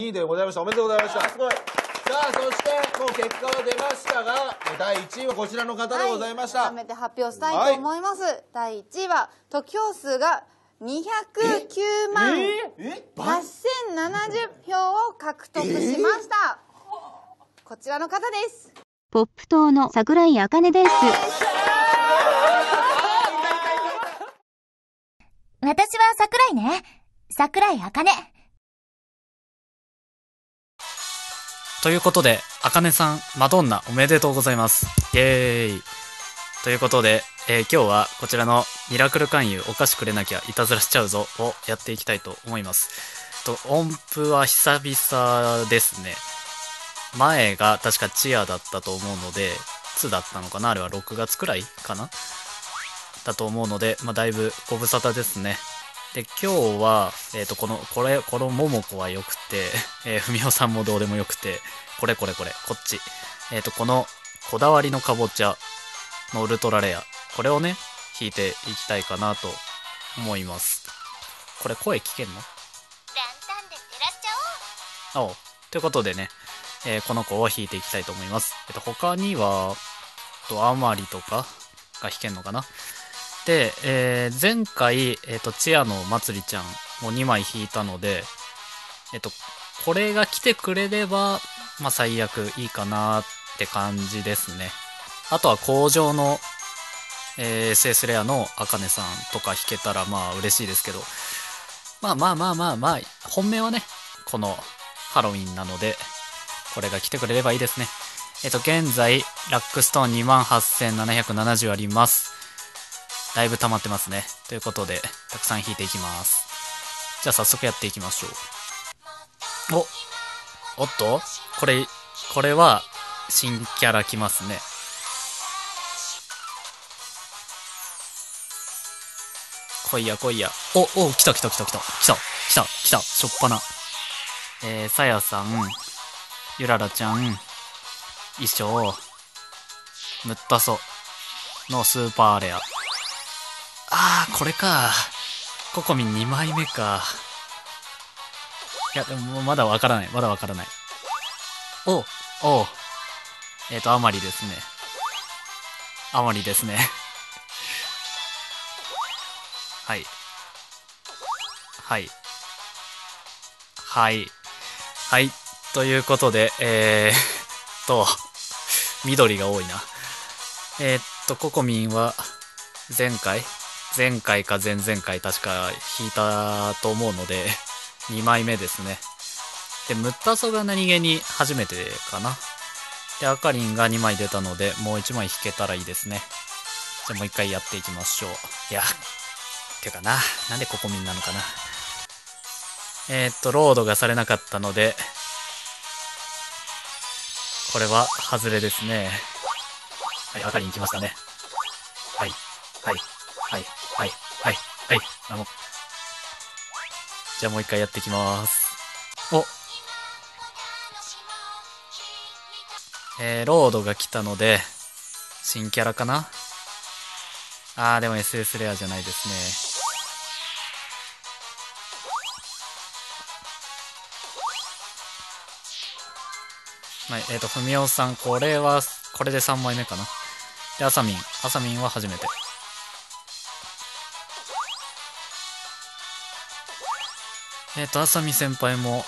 2位でございました。おめでとうございました。すごい。さあ、そしてもう結果は出ましたが、第1位はこちらの方でございました。改めて発表したいと思います。第1位は得票数が209万8,070票を獲得しました。こちらの方です。ポップ党の桜井茜です。私は桜井ね。桜井茜。ということで、茜さん、マドンナおめでとうございます。イェーイ。ということで、今日はこちらのミラクル勧誘お菓子くれなきゃいたずらしちゃうぞをやっていきたいと思います。音符は久々ですね。前が確かチアだったと思うので、2だったのかな、あれは6月くらいかなだと思うので、まあ、だいぶご無沙汰ですね。で、今日は、このももこはよくて、ふみおさんもどうでもよくて、こっち。このこだわりのかぼちゃのウルトラレア。これをね、弾いていきたいかなと思います。これ声聞けんの？ランタンで照らしちゃおう。ということでね、この子を弾いていきたいと思います。他には、あまりとかが弾けんのかな。で、前回、チアのまつりちゃんを2枚弾いたので、これが来てくれれば、まあ、最悪いいかなって感じですね。あとは工場の、SS レアのあかねさんとか弾けたら、まあ、嬉しいですけど、本命はね、このハロウィンなので、これが来てくれればいいですね。現在、ラックストーン 28,770 あります。だいぶ溜まってますね。ということで、たくさん弾いていきます。じゃあ早速やっていきましょう。おっとこれは、新キャラ来ますね。来いや来いや。お、来た、しょっぱな。さやさん、ゆららちゃん、衣装、ムッタソのスーパーレア。あー、これか。ココミン2枚目か。いや、でもまだわからない。おう。あまりですね。はい。ということで、緑が多いな。ココミンは、前回か前々回確か弾いたと思うので、2枚目ですね。で、ムッタソが何気に初めてかな。で、アカリンが2枚出たので、もう1枚弾けたらいいですね。じゃあもう1回やっていきましょう。いや、なんでココミンなのかな。ロードがされなかったので、これは外れですね。はい、アカリン来ましたね。はい。じゃあもう一回やっていきます。ロードが来たので、新キャラかな？でも SS レアじゃないですね。はい、ふみおさん、これで3枚目かな。で、あさみんは初めて。あさみ先輩も、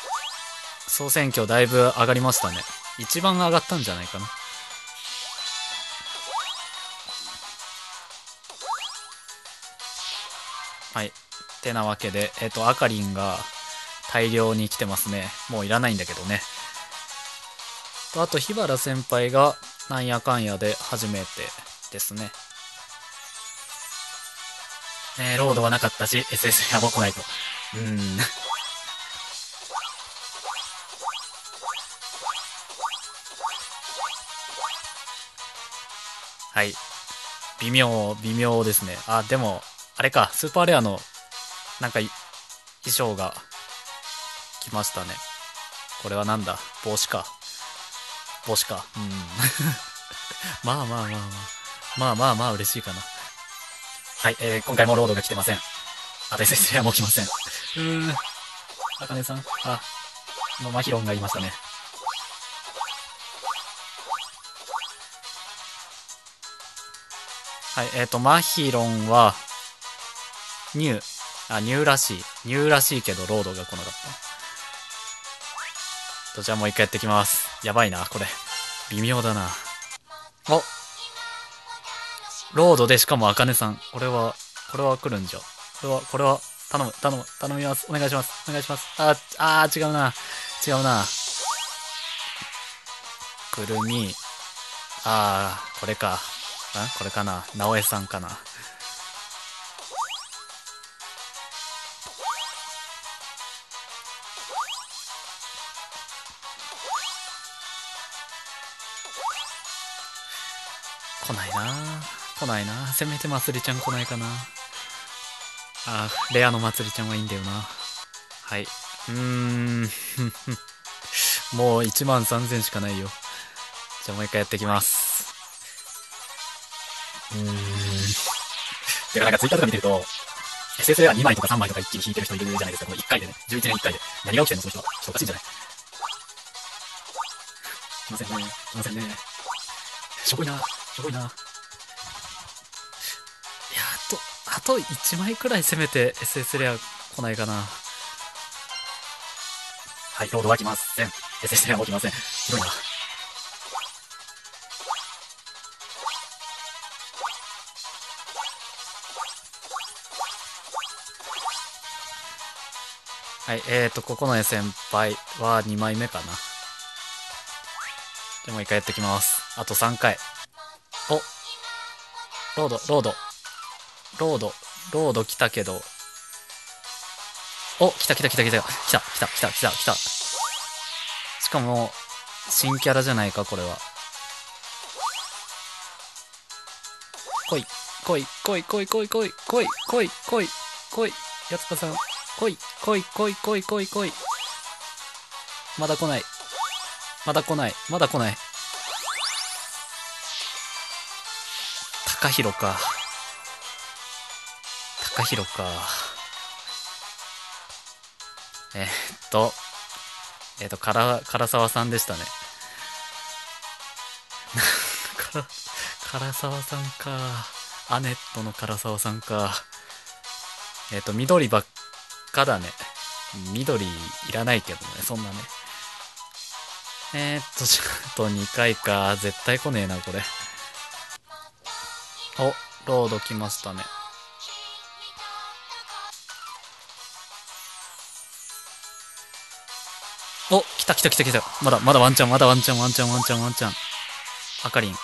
総選挙だいぶ上がりましたね。一番上がったんじゃないかな。はい。てなわけで、あかりんが大量に来てますね。もういらないんだけどね。あと、日原先輩が、なんやかんやで初めてですね。ロードはなかったし、SS やばくないと。はい。微妙ですね。でも、あれか、スーパーレアの、衣装が、来ましたね。これはなんだ？帽子か。うん。まあ、嬉しいかな。はい、今回もロードが来てません。あ、先生はもう来ません。あかねさん、のマヒロンがいましたね。はい、マヒロンは、ニューらしいけど、ロードが来なかった。じゃあもう一回やってきます。やばいな、これ。微妙だな。おロードで、しかもあかねさん。これは来るんじゃ。これは、頼みます。お願いします。違うな。くるみ。これか。これかな。直江さんかな。来ないな。せめてまつりちゃん来ないかな。レアのまつりちゃんはいいんだよな。はい。もう13000しかないよ。じゃあもう一回やっていきます。てかなんかツイッターとか見てると、SSL は2枚とか3枚とか一気に引いてる人いるじゃないですか。この1回でね。11年1回で。何が起きてんのその人は。おかしいんじゃない来ませんね。しょぼいな。あと1枚くらい攻めて SS レア来ないかな。はい、ロードは来ません。SS レアも来ません。ひどいな。はい、ここの絵先輩は2枚目かな。でもう1回やってきます。あと3回。おロード来たけど。お、来た。しかも、新キャラじゃないか、これは。来い。やつかさん、来い。まだ来ない。高弘か。唐沢さんでしたね。唐沢さんか。アネットの唐沢さんか。緑ばっかだね。緑いらないけどね、そんなね。ちょっと2回か。絶対来ねえな、これ。お、ロード来ましたね。お、来た。まだワンチャン。あかりん。よ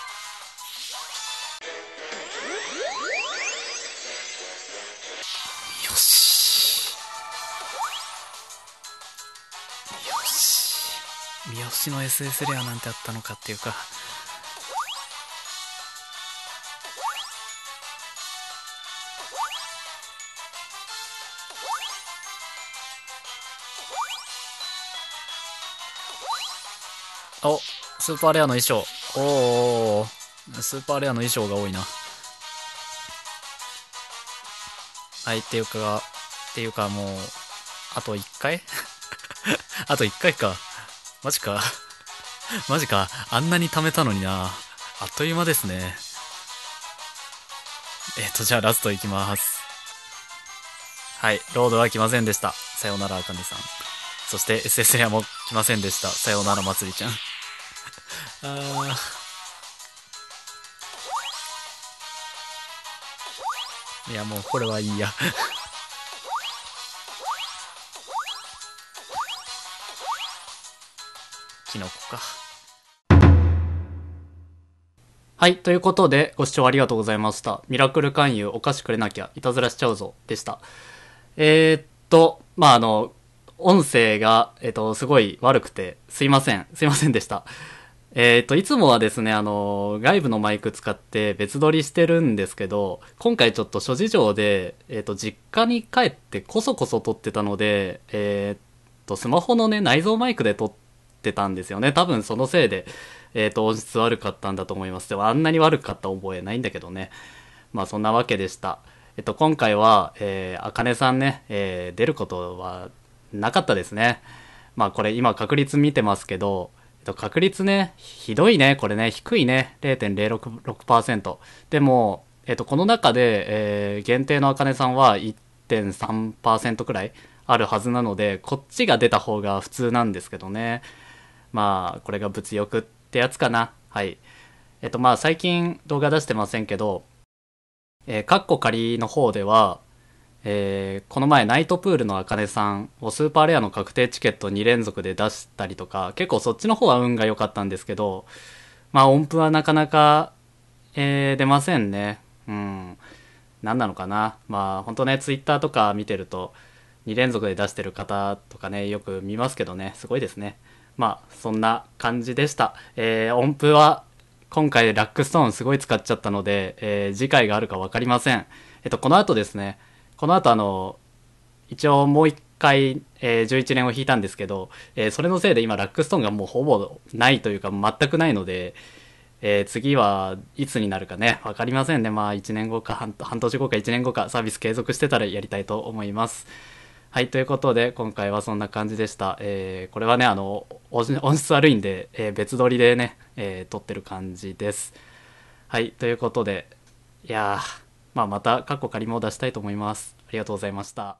し。三好の SS レアなんてあったのかっていうか。お、スーパーレアの衣装。スーパーレアの衣装が多いな。はい、っていうかもう、あと1回あと1回か。マジか。あんなに貯めたのにな。あっという間ですね。じゃあラストいきます。はい、ロードは来ませんでした。さようなら、あかねさん。そして SS レアも来ませんでした。さようなら、まつりちゃん。いや、もうこれはいいやキノコか。はい、ということでご視聴ありがとうございました。ミラクル勧誘お菓子くれなきゃいたずらしちゃうぞでした。まあ音声が、すごい悪くてすいませんでした。いつもはですね、外部のマイク使って別撮りしてるんですけど、今回ちょっと諸事情で、実家に帰ってこそこそ撮ってたので、スマホのね、内蔵マイクで撮ってたんですよね。多分そのせいで、音質悪かったんだと思います。でもあんなに悪かった覚えないんだけどね。まあそんなわけでした。今回はあかねさんね、出ることはなかったですね。まあこれ今確率見てますけど、確率ね、ひどいね、これね、低いね、0.066%。でも、この中で、限定のあかねさんは 1.3% くらいあるはずなので、こっちが出た方が普通なんですけどね。まあ、これが物欲ってやつかな。はい。まあ、最近動画出してませんけど、カッコ仮の方では、この前ナイトプールのあかねさんをスーパーレアの確定チケット2連続で出したりとか、結構そっちの方は運が良かったんですけど、まあ音符はなかなか、出ませんね。うん。何なのかな。まあ本当ね、ツイッターとか見てると2連続で出してる方とかね、よく見ますけどね、すごいですね。まあそんな感じでした。音符は今回ラックストーンすごい使っちゃったので、次回があるか分かりません。この後ですね、この後一応もう一回、11連を引いたんですけど、それのせいで今ラックストーンがもうほぼないというか全くないので、次はいつになるかね、わかりませんね。まあ1年後か半年後か1年後かサービス継続してたらやりたいと思います。はい、ということで今回はそんな感じでした。これはね、音質悪いんで、別撮りでね、撮ってる感じです。はい、ということで、いやー、まあまたカッコ仮も出したいと思います。ありがとうございました。